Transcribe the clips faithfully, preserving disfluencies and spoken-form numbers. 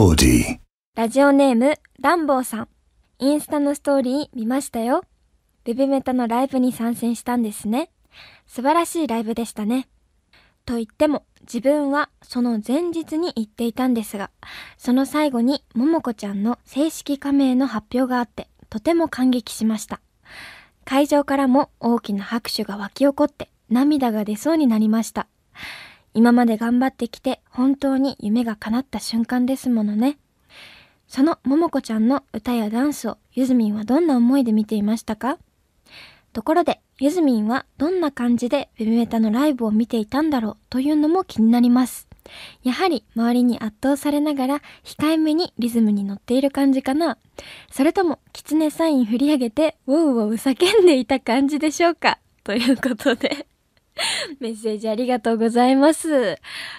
オーディ。ラジオネームランボーさん、インスタのストーリー見ましたよ。ベビメタのライブに参戦したんですね。素晴らしいライブでしたね。と言っても自分はその前日に行っていたんですが、その最後にももこちゃんの正式加盟の発表があってとても感激しました。会場からも大きな拍手が沸き起こって涙が出そうになりました。今まで頑張ってきて本当に夢が叶った瞬間ですものね。そのももこちゃんの歌やダンスをゆずみんはどんな思いで見ていましたか？ところでゆずみんはどんな感じでベビメタのライブを見ていたんだろうというのも気になります。やはり周りに圧倒されながら控えめにリズムに乗っている感じかな、それともキツネサイン振り上げてウォウウォウ叫んでいた感じでしょうか、ということでメッセージありがとうございます。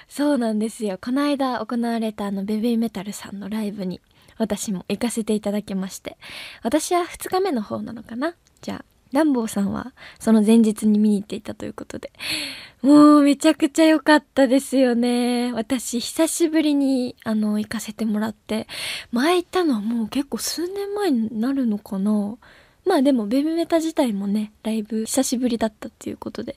そうなんですよ、この間行われたあのベビーメタルさんのライブに私も行かせていただきまして、私はふつかめの方なのかな。じゃあランボーさんはその前日に見に行っていたということで、もうめちゃくちゃ良かったですよね。私久しぶりにあの行かせてもらって、前行ったのはもう結構数年前になるのかな。まあでもベビメタ自体もねライブ久しぶりだったっていうことで、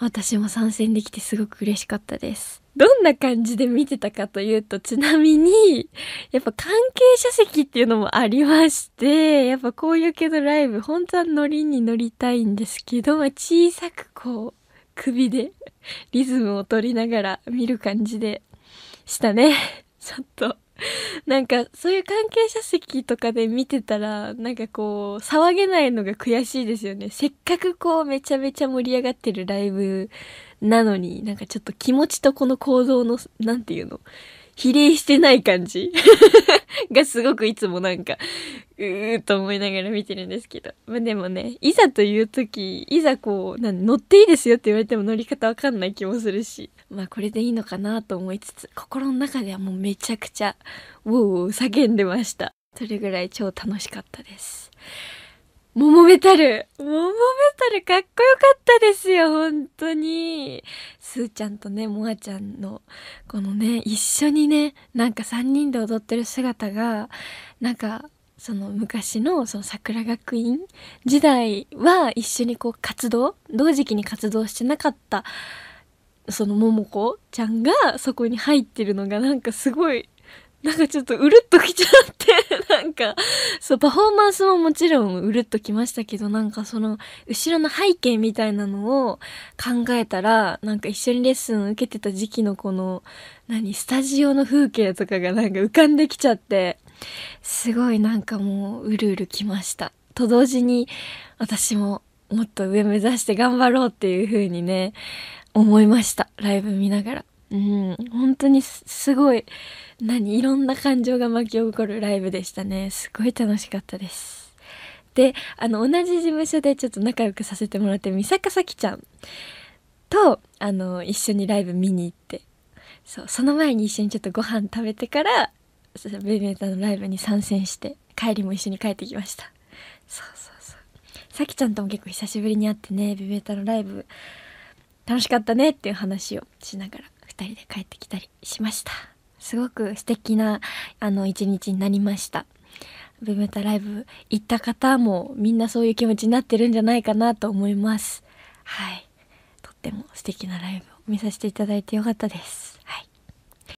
私も参戦できてすごく嬉しかったです。どんな感じで見てたかというと、ちなみにやっぱ関係者席っていうのもありまして、やっぱこういう系のライブ本当はノリに乗りたいんですけど、小さくこう首でリズムを取りながら見る感じでしたね。ちょっとなんかそういう関係者席とかで見てたらなんかこう騒げないのが悔しいですよね。せっかくこうめちゃめちゃ盛り上がってるライブなのに、なんかちょっと気持ちとこの行動のなんていうの比例してない感じがすごくいつもなんかうーと思いながら見てるんですけど、まあ、でもねいざという時いざこうなん乗っていいですよって言われても乗り方わかんない気もするし、まあこれでいいのかなと思いつつ心の中ではもうめちゃくちゃウォウウォ叫んでました。それぐらい超楽しかったです。モモメタルモモメタルかっこよかったですよ。本当にスーちゃんとねモアちゃんのこのね一緒にねなんかさんにんで踊ってる姿がなんかその昔のその桜学院時代は一緒にこう活動同時期に活動してなかったそのももこちゃんがそこに入ってるのがなんかすごいなんかちょっとうるっときちゃってなんかそうパフォーマンスももちろんうるっときましたけど、なんかその後ろの背景みたいなのを考えたらなんか一緒にレッスン受けてた時期のこの何スタジオの風景とかがなんか浮かんできちゃってすごいなんかもううるうるきました。と同時に私ももっと上目指して頑張ろうっていう風にね思いました。ライブ見ながら。うん、本当にすごい何いろんな感情が巻き起こるライブでしたね。すごい楽しかったです。であの同じ事務所でちょっと仲良くさせてもらってる美坂咲ちゃんとあの一緒にライブ見に行って、 そう、その前に一緒にちょっとご飯食べてからベビメタのライブに参戦して帰りも一緒に帰ってきました。そうそうそう、咲ちゃんとも結構久しぶりに会ってねベビメタのライブ楽しかったねっていう話をしながら二人で帰ってきたりしました。すごく素敵なあの一日になりました。ベビメタライブ行った方もみんなそういう気持ちになってるんじゃないかなと思います。はい、とっても素敵なライブを見させていただいてよかったです。